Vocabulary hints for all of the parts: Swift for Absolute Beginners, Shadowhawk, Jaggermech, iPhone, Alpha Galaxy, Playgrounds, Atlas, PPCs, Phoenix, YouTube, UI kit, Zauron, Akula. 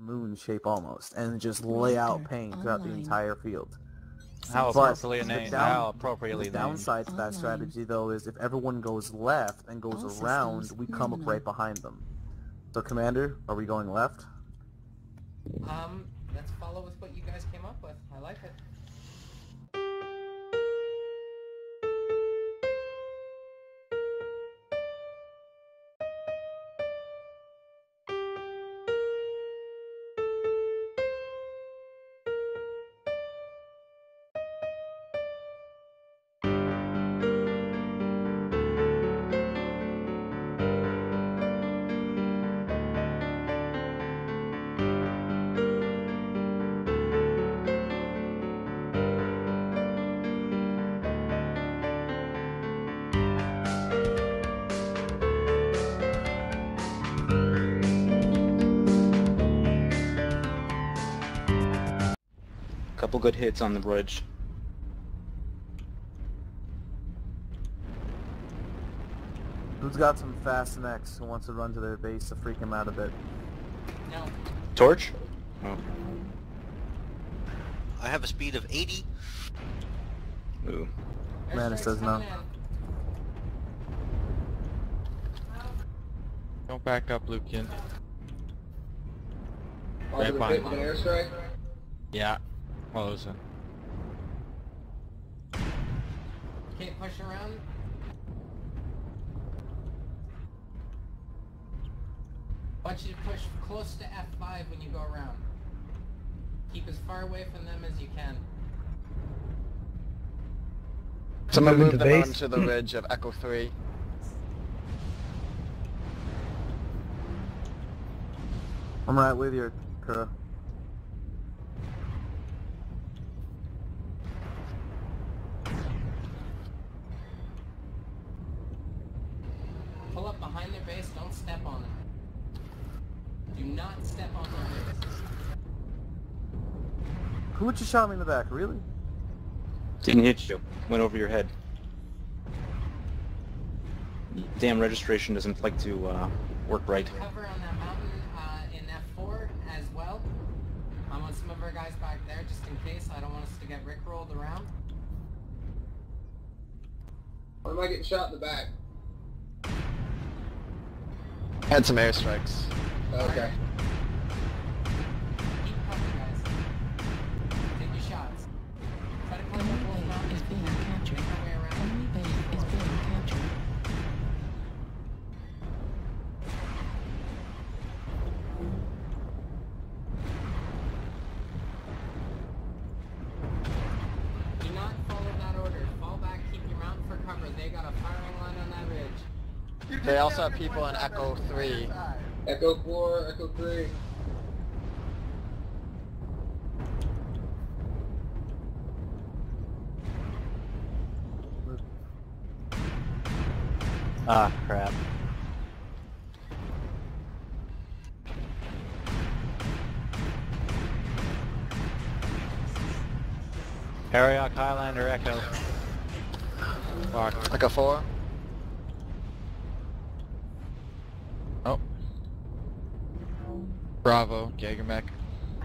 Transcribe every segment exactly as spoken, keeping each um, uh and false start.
moon shape almost, and just lay out pain throughout the entire field. How appropriately named. How appropriately named. The downside to that strategy, though, is if everyone goes left and goes around, we come up right behind them. So, Commander, are we going left? Um, let's follow with what you guys came up with. I like it. Couple good hits on the bridge. Who's got some fast necks who wants to run to their base to freak him out a bit? No. Torch? Oh. I have a speed of eighty. Ooh. Manus does not. Don't back up, Lukian. Right behind him. Yeah. Well, listen. Can't push around. I want you to push close to F five when you go around. Keep as far away from them as you can. Someone move them onto the ridge of Echo three. I'm right with you, Kura. Who just shot me in the back, really? Didn't hit you. Went over your head. Damn registration doesn't like to uh, work right. Cover on that mountain uh, in F four as well. I want some of our guys back there just in case. I don't want us to get rickrolled around. Or am I getting shot in the back? Had some airstrikes. Okay. They also have people in Echo three. Echo four, Echo three. Ah, crap. Harriok, Highlander, Echo. Fuck. Echo four. Bravo, Jaggermech.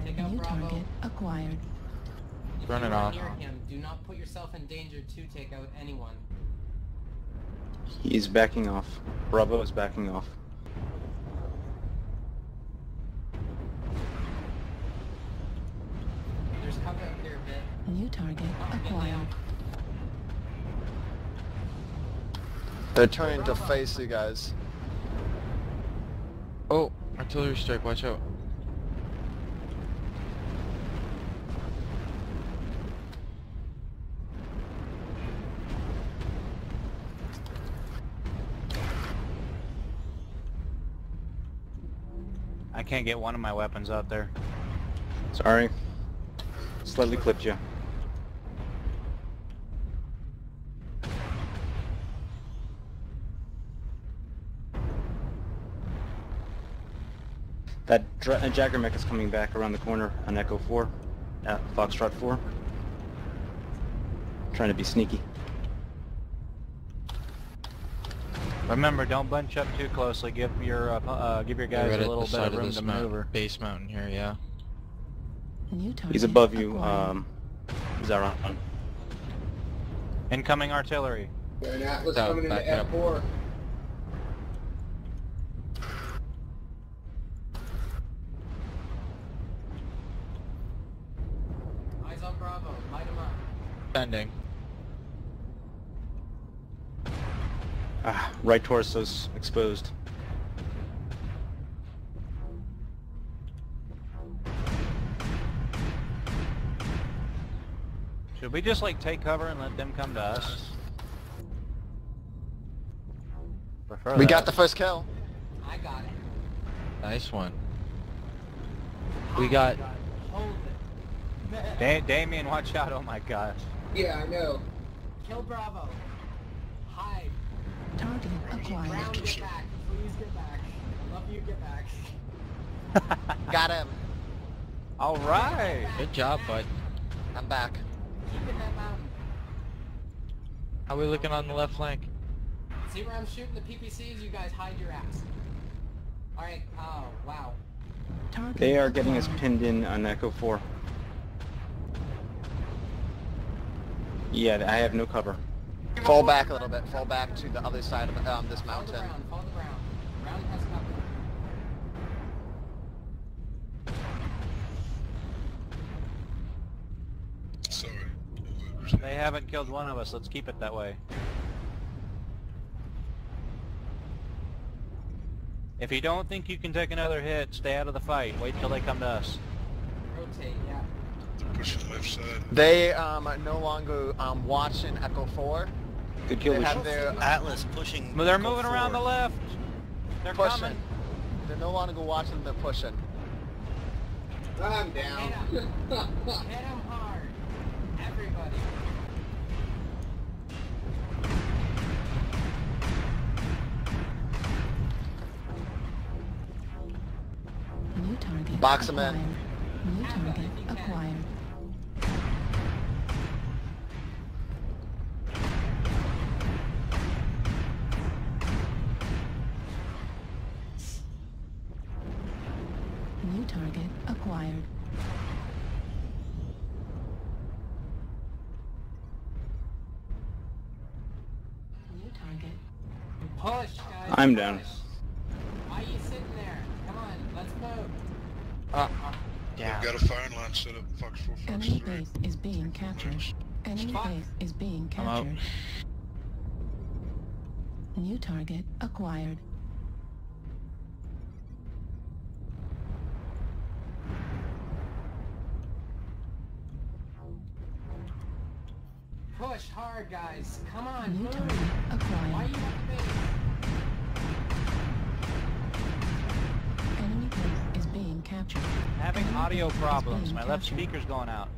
New target acquired. Run it off. Do not put yourself in danger to take out anyone. He's backing off. Bravo is backing off. There's cover up here a bit. New target acquired. They're trying to face you guys. Oh, artillery strike! Watch out. I can't get one of my weapons out there. Sorry. Slightly clipped you. That Jaggermech is coming back around the corner on Echo four, uh, Foxtrot four. Trying to be sneaky. Remember, don't bunch up too closely. Give your uh, uh, give your guys right a little bit of room of to maneuver. Mount, base mountain here, yeah. He's above you, um, Zauron. Incoming artillery. An Atlas oh, coming into F four. Up. Eyes on Bravo. Light him up. Bending. Ah, right torso's exposed. Should we just like take cover and let them come to us? Prefer we that. Got the first kill. I got it. Nice one. We got. Oh da Damien, watch out! Oh my gosh. Yeah, I know. Kill Bravo. Hide. Target acquired. Brown, get back. Please get back. I love you. Get back. Got him. All right. Good job, bud. I'm back. Keep in that mountain. How are we looking on the left flank? See where I'm shooting the P P Cs? You guys hide your ass. All right. Oh wow. Target they are getting acquired. Us pinned in on Echo four. Yeah, I have no cover. Fall back a little bit. Fall back to the other side of um, this mountain. Fall the ground. Round has cover. Sorry. They haven't killed one of us. Let's keep it that way. If you don't think you can take another hit, stay out of the fight. Wait till they come to us. Rotate, yeah. They're pushing left side. They um, are no longer um, watching Echo four. Good kill. They have their Atlas pushing. They're Echo moving around the left. They're pushing. Coming. They're no longer watching. They're pushing. I'm down. Hit him. Hit him hard, everybody. New target. Box him in. New target acquired. New target acquired. New target. Push, guys. I'm down. Why are you sitting there? Come on, let's move. Uh, uh. Yeah. We've got a firing line set up. Fox four, Fox Enemy three. Base is being captured. Enemy Fuck. Base is being captured. New target acquired. Push hard, guys. Come on. New move. Target acquired. Why are you at the base? Enemy base is being captured. Having audio problems. My left speaker's going out.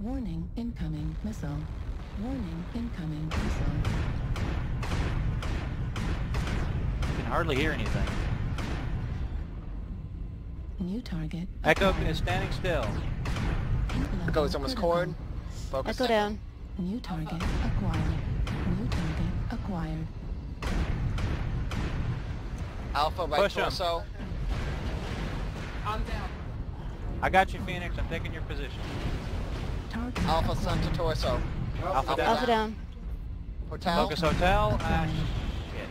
Warning, incoming missile. Warning, incoming missile. I can hardly hear anything. New target. Echo is standing still. Echo is almost cord. Focus. Echo down. New target acquired. New target acquired. Alpha by torso. I'm down. I got you, Phoenix. I'm taking your position. Target Alpha sun to torso. Alpha, Alpha down. Alpha down. Hotel. Focus hotel. Ah, shit.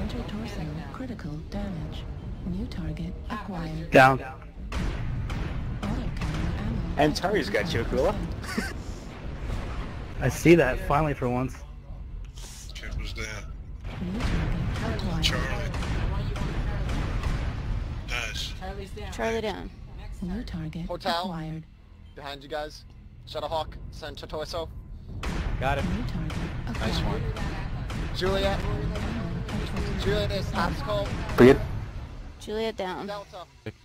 Enter torso. Critical damage. New target acquired. Down. Down. And Tari's got you, Akula. I see that, finally, for once. Chip was down. Charlie. Nice. Charlie's down. Charlie down. New target Hotel. Acquired. Behind you guys. Shadowhawk, send to torso. Got it. New target acquired. Nice one. Juliet. Juliet is obstacle. Juliet down. Delta.